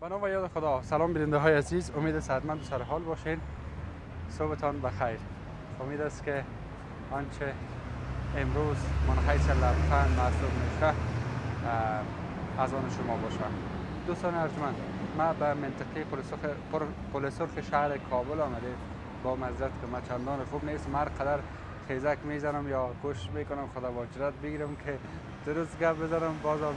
با نام و یاد خدا. سلام بیننده های عزیز، امید صحتمند و سرحال باشین. صبحتان بخیر. امید است که آنچه امروز منحیث لبخند محسوب میشه از آن شما باشم. دوستان ارجمند، ما به منطقه پل سرخ شهر کابل آمدیم. با معذرت که ما چندان خوب نیست، ما قدر خیزک میزنم یا گوش میکنم خدا واجرت بگیرم که درست گپ بزنم، بازم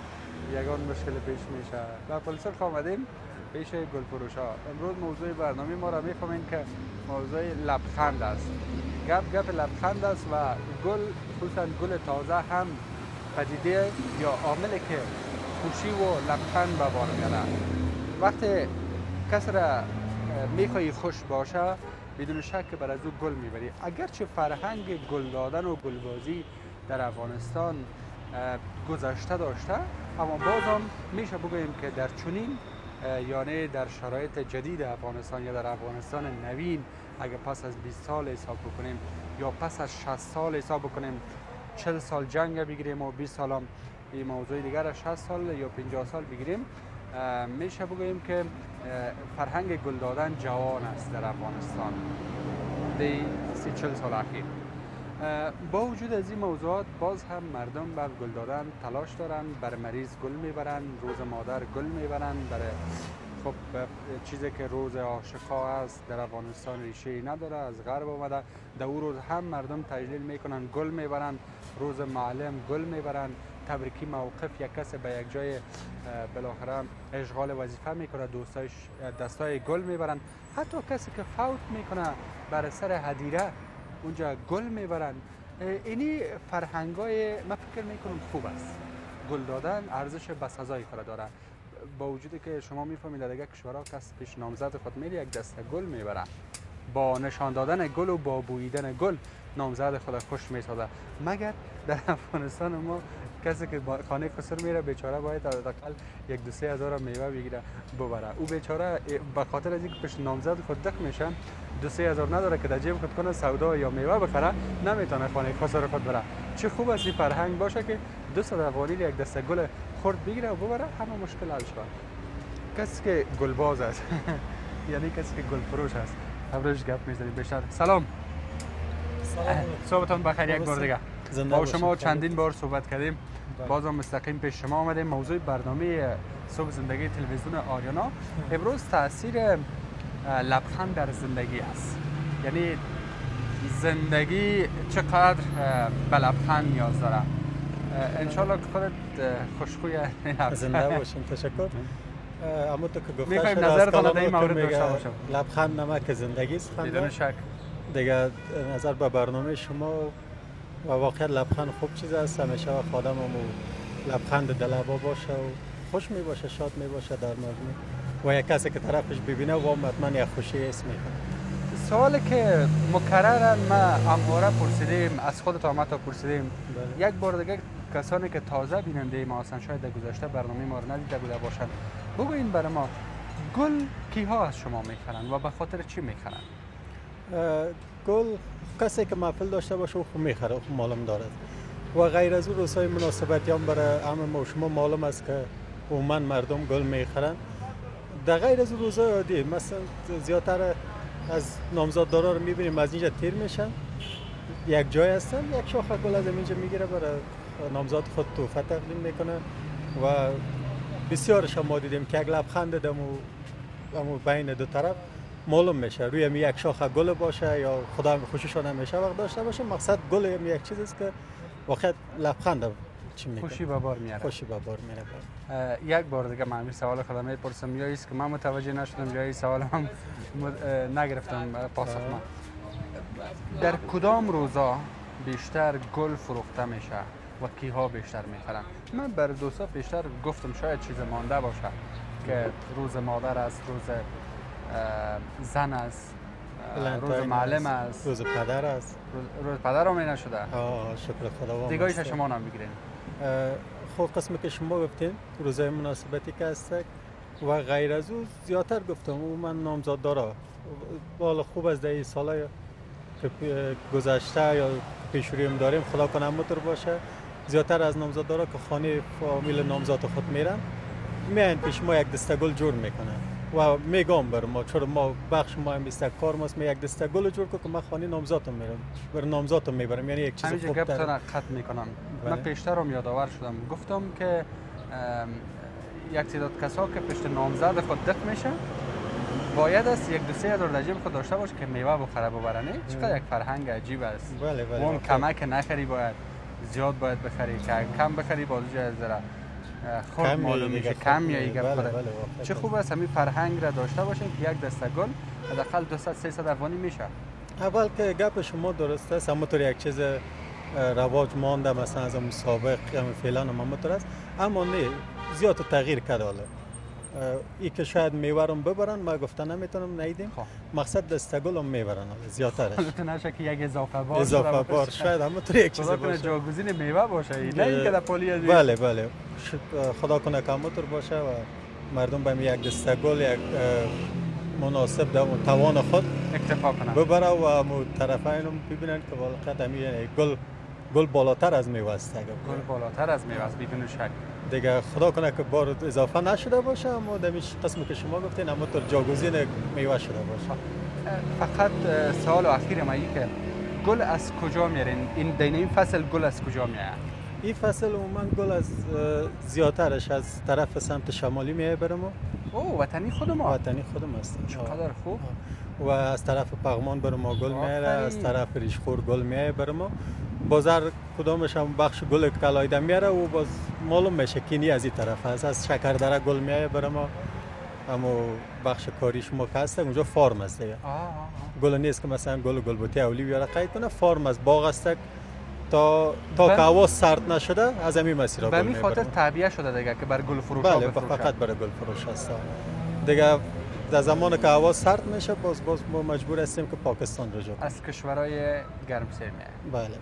یگان مشکل پیش میشه. به پل سرخ آمدیم پیش گل فروش ها. امروز موضوع برنامه ما را میفهمین که موضوع لبخند است. گپ لبخند است و گل، خصوصا گل تازه، هم پدیده یا عاملی که خوشی و لبخند به بار میاره. وقتی کسی را میخوای خوش باشه، بدون شک بر از او گل میبری. اگرچه فرهنگ گل دادن و گلبازی در افغانستان گذشته داشته، اما بازم میشه بگوییم که در چنین، یعنی در شرایط جدید افغانستان یا در افغانستان نوین، اگر پس از 20 سال حساب بکنیم یا پس از 60 سال حساب بکنیم، 40 سال جنگ بگیریم و 20 سال هم این موضوع دیگر 60 سال یا 50 سال بگیریم، میشه بگوییم که فرهنگ گل دادن جوان است در افغانستان دی 40 سال اخیر. با وجود از این موضوعات، باز هم مردم به گل دادن تلاش دارن. بر مریض گل میبرن، روز مادر گل میبرن. برای خب چیزی که روز عاشقا است در افغانستان ریشه ای نداره، از غرب اومده. در اون روز هم مردم تجلیل میکنن، گل میبرن. روز معلم گل میبرن. تبریکی موقف، یک کس به یک جای بالاخره اشغال وظیفه میکنه، دستای گل میبرن. حتی کسی که فوت میکنه بر سر هدیره اونجا گل میبرن. اینی فرهنگای من فکر میکنم خوب است. گل دادن ارزش بسزایی خود داره. با وجودی که شما میفهمید در یک کشورها کس پیش نامزد خود میره یک دسته گل میبره، با نشان دادن گل و با بوییدن گل نامزد خود خوش میسازه. مگر در افغانستان ما کسی که خانه خسر میره بیچاره باید حداقل یک دو سه هزار میوه بگیره ببره. او بیچاره به خاطر از اینکه پیش نامزد خود دق میشه، دو سه هزار نداره که در جیب خود کنه سودا یا میوه بخره، نمیتونه خانه خسر خود بره. چه خوب است این فرهنگ باشه که 200 افغانی یک دسته گل خرد بگیره و ببره، همه مشکل حل شد. کسی که گلباز است یعنی کسی که گل فروش است. امروز گپ میزنیم بیشتر. سلام. صبحتون بخیر. یک بار دیگه با شما چندین بار صحبت کردیم، بازم مستقیم پیش شما آمدیم. موضوع برنامه صبح زندگی تلویزیون آریانا امروز تاثیر لبخند در زندگی است. یعنی زندگی چقدر به لبخند نیاز داره. انشالله که خودت خوشخوی زنده باشیم. تشکر. اما تو که گفته شد نظرتان در این مورد داشته باشم. لبخند نمک زندگی است. بدون شک دیگه نظر به برنامه شما. و واقعا لبخند خوب چیز است. همیشه خودمم لبخند دلوا باشه و خوش می باشه، شاد می باشه در مجموع. و یک کسی که طرفش ببینه و مطمئن یک خوشی حس می کنه. سوالی که مکررن ما همواره پرسیدیم، از خودت هم تا پرسیدیم. بله. یک بار دیگه کسانی که تازه بیننده ما هستن، شاید در گذشته برنامه ما رو ندیده بوده باشند، بگوین برای ما گل کیها از شما میخرن و به خاطر چی میخرن؟ گل کسی که محفل داشته باشه او میخره، او معلوم دارد. و غیر از اون روزهای مناسبتیام برای عمه ما و شما معلوم است که عموما مردم گل میخرن. در غیر از روزهای عادی مثلا زیادتر از نامزددارا رو میبینیم از اینجا تیر میشن، یک جای هستن، یک شاخه گل از اینجا میگیره برای نامزد خود تحفه تقدیم میکنه. و بسیارش ما دیدیم که یک لبخند دمو بین دو طرف معلوم میشه. روی می یک شاخه گل باشه یا خدا خوششون نمیشه وقت داشته باشه. مقصد گل هم یک چیزی است که واقعا لبخند چی میگه، خوشی به بار میاره. خوشی به بار میاره. یک بار دیگه من سوال خودم میپرسم، یا است که من متوجه نشدم یا این سوالم نگرفتم پاسخ. من در کدام روزا بیشتر گل فروخته میشه و کیها بیشتر میخرن؟ من بر دوستا بیشتر گفتم، شاید چیز مانده باشه که روز مادر است، روز زن است، روز معلم است، روز پدر است. روز پدر هم نشده. آه شکر خدا. دیگه ایش شما نمیگیرین. خب قسمی که شما گفتین روزای مناسبتی که است و غیر از اون زیادتر گفتم. او من نامزد دارم. بالا خوب از ده سالای که گذشته یا پیشوریم داریم خدا کنه مطور باشه، زیادتر از نامزددارا که خانه فامیل نامزد خود میرن میان پیش ما یک دسته گل جور میکنن و میگم بر ما چرا ما بخش ما هم بیسته کار ماست، می یک دسته گل جور که من خانه نامزاتم میرم بر نامزاتم میبرم، یعنی یک چیز خوب تر همینجا قطع میکنم. من پیشتر هم یادآور شدم گفتم که یک تعداد کسا که پشت نامزد خود دق میشه باید است یک دو سه هزار درجه خود داشته باشه که میوه بخره ببرنه. چقدر یک فرهنگ عجیب است. بله اون کمک نخری، باید زیاد باید بخری، کم بخری باز از ذره خود معلوم میشه کم یا یک بخره. چه خوب است همین فرهنگ را داشته باشین که یک دسته گل حداقل 200 300 افغانی میشه. اول که گپ شما درست است، همونطور یک چیز رواج مانده مثلا از مسابقه هم فعلا همونطور است، اما نه زیاد تغییر کرده. حالا ای که شاید میورم ببرن ما گفتن نمیتونم نیدیم، مقصد دستگل هم میبرن زیادترش. البته نشه که یک اضافه بار شاید همونطور یک چیز باشه، جاگزین میوه باشه، نه اینکه در پولی از بله خدا کنه که همونطور باشه و مردم به یک دستگل یک مناسب در توان خود اکتفا کنن ببره و همون طرفین هم ببینن که واقعا همین گل بالاتر از میوه است. گل بالاتر از میوه است بدون شک. دیگه خدا کنه که بار اضافه نشده باشه، اما دمیش قسمی که شما گفتین اما تر جاگزین میوه شده باشه. فقط سوال اخیر من اینه که گل از کجا میارین؟ این دینه فصل گل از کجا میاد؟ این فصل من گل از زیاترش از طرف سمت شمالی میاد برامو. او وطنی خودم است. چقدر خوب. و از طرف پغمان برامو گل میاره، از طرف ریشخور گل میاره برامو. بازار کدامش هم بخش گل کلایده میاره و باز معلوم میشه که نی از این طرف هست. از شکردره گل میاره برای ما، اما بخش کاریش ما که هسته اونجا فارم است دیگه. گل نیست که مثلا گل بوتی اولی بیاره قید کنه، فارم از باغ است تا که هوا سرد نشده از همین مسیرها گل میبره. به خاطر تعبیه شده دیگه که بر گل فروش ها بفروشه. بله فقط برای گل فروش هست دیگه. در زمان که هوا سرد میشه باز ما مجبور هستیم که پاکستان رجوع از کشورهای گرمسیر میاد. بله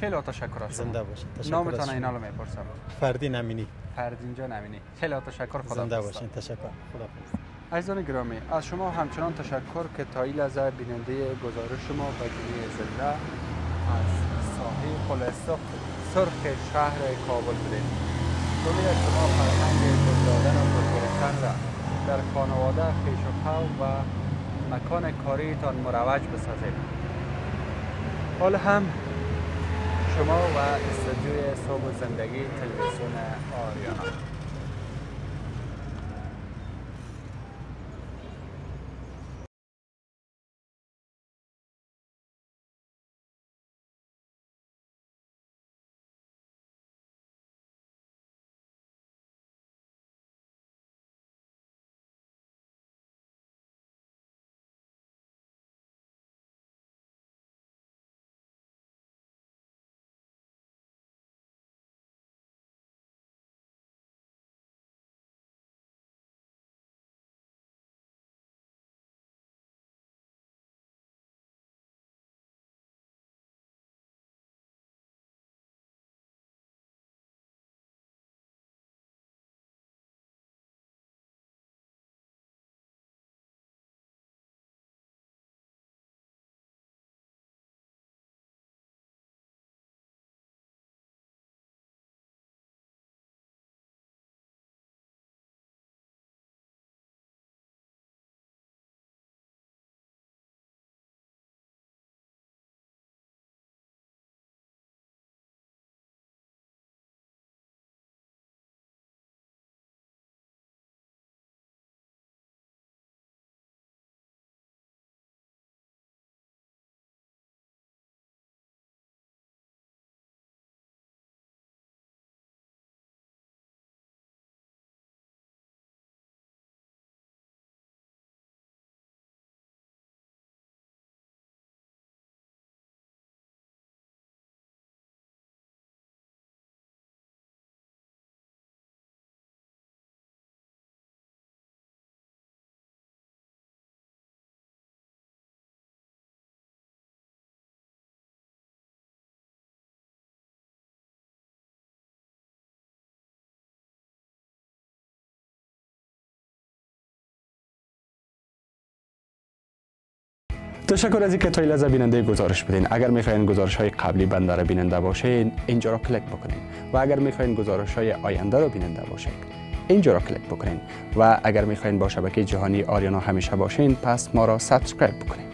خیلی تشکر است. زنده باشید. نامتان اینالو میپرسم. فردین جان امینی. خیلی تشکر. خدا زنده باشین. تشکر. خدا حافظ. عزیزان گرامی از شما همچنان تشکر که تا این لحظه بیننده گزارش ما به گونه زنده از ساحه پل-سرخ شهر کابل بودید. امید شما فرهنگ گل دادن و گل را در خانواده خویش و مکان کاریتان مروج بسازید. حال هم شما و استودیوی صبح زندگی تلویزیون آریانا. تشکر از اینکه تا این لحظه بیننده گزارش بودین. اگر می‌خواین گزارش‌های قبلی بنده را بیننده باشین اینجا را کلیک بکنین و اگر می‌خواین گزارش‌های آینده را بیننده باشین اینجا را کلیک بکنین و اگر میخواین با شبکه جهانی آریانا همیشه باشین پس ما را سابسکرایب بکنین.